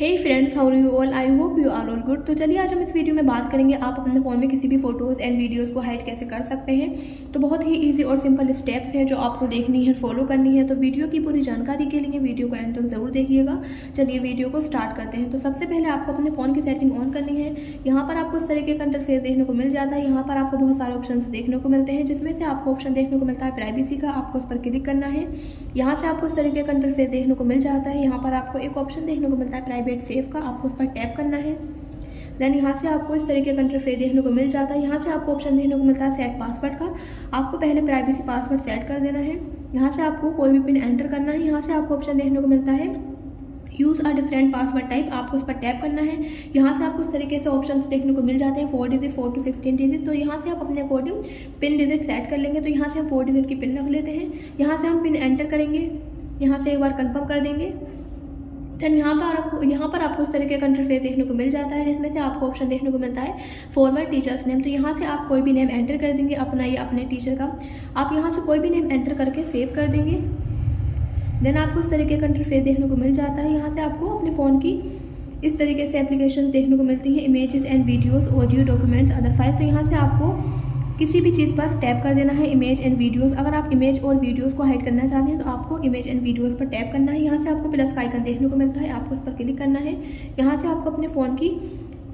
Hey friends, how are you all, I hope you are all good. तो चलिए आज हम इस वीडियो में बात करेंगे आप अपने फ़ोन में किसी भी फोटोज़ एंड वीडियोज़ को हाइड कैसे कर सकते हैं। तो बहुत ही ईजी और सिंपल स्टेप्स हैं जो आपको देखनी है, फॉलो करनी है। तो वीडियो की पूरी जानकारी के लिए वीडियो को एंड तक ज़रूर देखिएगा। चलिए वीडियो को स्टार्ट करते हैं। तो सबसे पहले आपको अपने फ़ोन की सेटिंग ऑन करनी है। यहाँ पर आपको इस तरीके का इंटरफेस देखने को मिल जाता है। यहाँ पर आपको बहुत सारे ऑप्शन देखने को मिलते हैं, जिसमें से आपको ऑप्शन देखने को मिलता है प्राइवेसी का। आपको उस पर क्लिक करना है। यहाँ से आपको इस तरीके का इंटरफेस देखने को मिल जाता है। यहाँ पर आपको एक ऑप्शन देखने को मिलता है प्राइवेट सेव का। आपको उस पर टैप करना है। देन यहाँ से आपको इस तरीके का इंटरफेस देखने को मिल जाता है। यहाँ से आपको ऑप्शन देखने को मिलता है सेट पासवर्ड का। आपको पहले प्राइवेसी पासवर्ड सेट कर देना है। यहाँ से आपको कोई भी पिन एंटर करना है। यहाँ से आपको ऑप्शन देखने को मिलता है use a different password type. आपको उस पर टैप करना है। यहाँ से आपको इस तरीके से ऑप्शंस देखने को मिल जाते हैं 4 डिजिट 4 to 16 डिजिट। तो यहाँ से आप अपने अकॉर्डिंग पिन डिजिट सेट कर लेंगे। तो यहाँ से हम 4 डिजिट की पिन रख लेते हैं। यहाँ से हम पिन एंटर करेंगे। यहाँ से एक बार कंफर्म कर देंगे। देन यहाँ पर आपको इस तरीके का इंटरफेस देखने को मिल जाता है, जिसमें से आपको ऑप्शन देखने को मिलता है फॉर्मेट टीचर्स नेम। तो यहाँ से आप कोई भी नेम एंटर कर देंगे अपना या अपने टीचर का। आप यहाँ से कोई भी नेम एंटर करके सेव कर देंगे। देन आपको इस तरीके का इंटरफेस देखने को मिल जाता है। यहाँ से आपको अपने फ़ोन की इस तरीके से एप्लीकेशन देखने को मिलती हैं, images and videos, audio, documents, other files. तो यहाँ से आपको किसी भी चीज़ पर टैप कर देना है। इमेज एंड वीडियोस, अगर आप इमेज और वीडियोस को हाइड करना चाहते हैं तो आपको इमेज एंड वीडियोस पर टैप करना है। यहाँ से आपको प्लस का आइकन देखने को मिलता है। आपको उस पर क्लिक करना है। यहाँ से आपको अपने फ़ोन की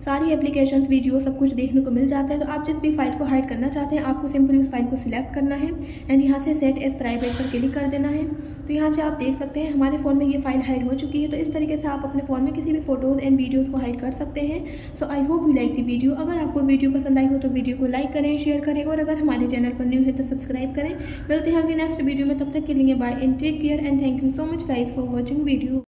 सारी एप्लीकेशंस, वीडियो, सब कुछ देखने को मिल जाता है। तो आप जिस भी फाइल को हाइड करना चाहते हैं, आपको सिंपली उस फाइल को सिलेक्ट करना है एंड यहाँ से सेट एज प्राइवेट पर क्लिक कर देना है। तो यहाँ से आप देख सकते हैं हमारे फ़ोन में ये फाइल हाइड हो चुकी है। तो इस तरीके से आप अपने फ़ोन में किसी भी फोटोज़ एंड वीडियोज़ को हाइड कर सकते हैं। So I hope you like the video. अगर आपको वीडियो पसंद आई हो तो वीडियो को लाइक करें, शेयर करें, और अगर हमारे चैनल पर न्यू है तो सब्सक्राइब करें। मिलते हैं अगले नेक्स्ट वीडियो में। तब तक के लिए bye and take care and thank you so much guys for watching video.